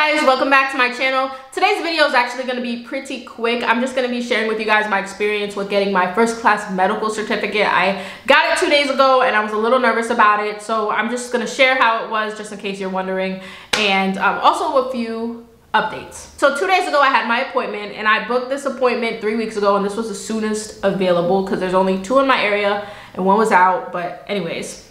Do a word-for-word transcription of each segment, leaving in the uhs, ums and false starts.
guys, welcome back to my channel. Today's video is actually going to be pretty quick. I'm just going to be sharing with you guys my experience with getting my first class medical certificate. I got it two days ago and I was a little nervous about it, so I'm just going to share how it was just in case you're wondering, and um, also a few updates. So two days ago I had my appointment, and I booked this appointment three weeks ago, and this was the soonest available because there's only two in my area and one was out. But anyways,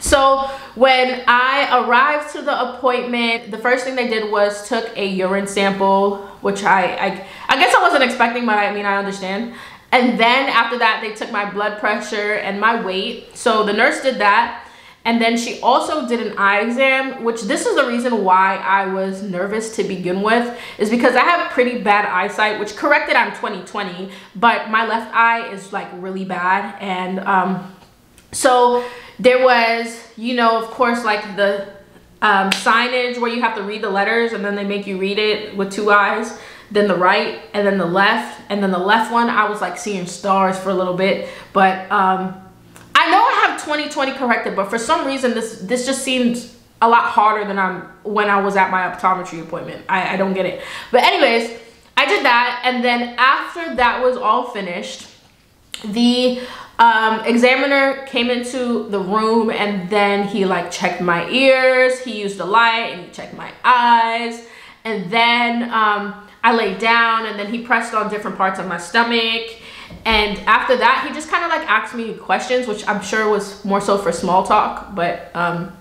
so when I arrived to the appointment, the first thing they did was took a urine sample, which I, I, I guess I wasn't expecting, but I mean, I understand. And then after that, they took my blood pressure and my weight. So the nurse did that. And then she also did an eye exam, which this is the reason why I was nervous to begin with, is because I have pretty bad eyesight, which corrected I'm twenty twenty, but my left eye is like really bad. And um, so there was, you know, of course, like the um, signage where you have to read the letters, and then they make you read it with two eyes, then the right, and then the left. And then the left one, I was like seeing stars for a little bit. But um, I know I have twenty twenty corrected, but for some reason, this this just seems a lot harder than I'm when I was at my optometry appointment. I, I don't get it. But anyways, I did that. And then after that was all finished, the um examiner came into the room, and then he like checked my ears, he used the light, and he checked my eyes. And then um I laid down, and then he pressed on different parts of my stomach. And after that, he just kind of like asked me questions, which I'm sure was more so for small talk, but um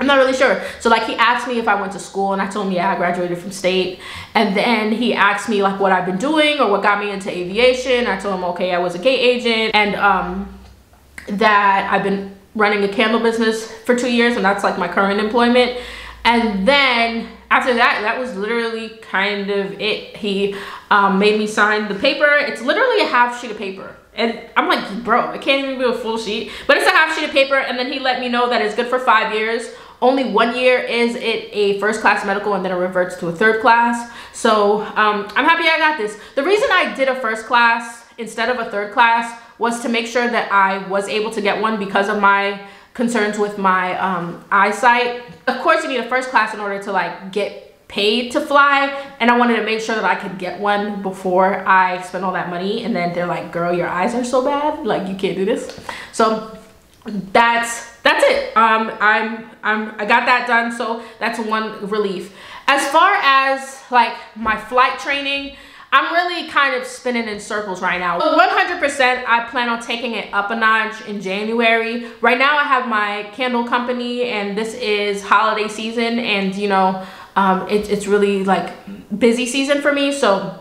I'm not really sure. So like he asked me if I went to school, and I told him, yeah, I graduated from state. And then he asked me like what I've been doing or what got me into aviation. I told him, okay, I was a gate agent, and um, that I've been running a candle business for two years and that's like my current employment. And then after that, that was literally kind of it. He um, made me sign the paper. It's literally a half sheet of paper. And I'm like, bro, it can't even be a full sheet, but it's a half sheet of paper. And then he let me know that it's good for five years. Only one year is it a first class medical, and then it reverts to a third class. So um, I'm happy I got this. The reason I did a first class instead of a third class was to make sure that I was able to get one because of my concerns with my um, eyesight. Of course, you need a first class in order to like get paid to fly. And I wanted to make sure that I could get one before I spend all that money. And then they're like, girl, your eyes are so bad. Like, you can't do this. So that's that's it. um i'm i'm i got that done, so that's one relief. As far as like my flight training, I'm really kind of spinning in circles right now. One hundred percent I plan on taking it up a notch in January. Right now I have my candle company, and this is holiday season, and you know, um it, it's really like busy season for me, so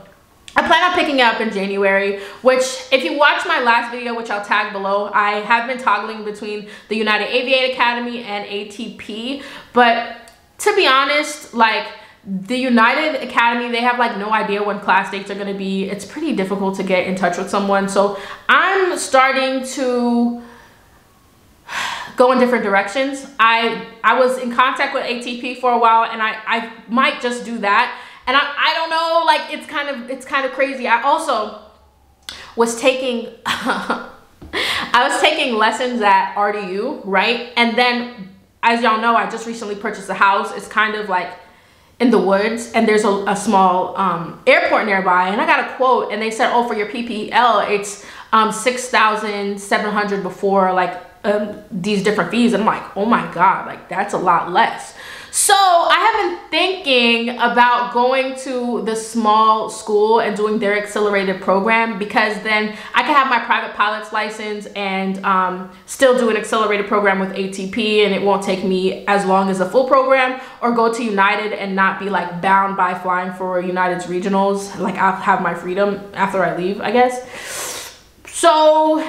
I plan on picking it up in January, which if you watch my last video, which I'll tag below, I have been toggling between the United Aviate Academy and A T P. But to be honest, like the United Academy, they have like no idea when class dates are going to be. It's pretty difficult to get in touch with someone. So I'm starting to go in different directions. I, I was in contact with A T P for a while, and I, I might just do that. And I, I don't know, like it's kind of it's kind of crazy. I also was taking I was taking lessons at R D U, right? And then, as y'all know, I just recently purchased a house. It's kind of like in the woods, and there's a, a small um, airport nearby. And I got a quote, and they said, oh, for your P P L, it's um, six thousand seven hundred dollars before like um, these different fees. And I'm like, oh my God, like that's a lot less. So I have been thinking about going to the small school and doing their accelerated program, because then I can have my private pilot's license and um, still do an accelerated program with A T P, and it won't take me as long as a full program, or go to United and not be like bound by flying for United's regionals. Like I'll have my freedom after I leave, I guess. So,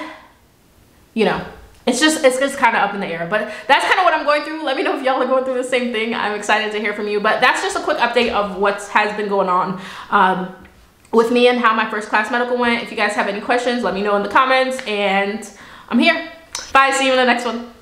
you know. It's just, it's just kind of up in the air, but that's kind of what I'm going through. Let me know if y'all are going through the same thing. I'm excited to hear from you, but that's just a quick update of what has been going on um, with me and how my first class medical went. If you guys have any questions, let me know in the comments, and I'm here. Bye, see you in the next one.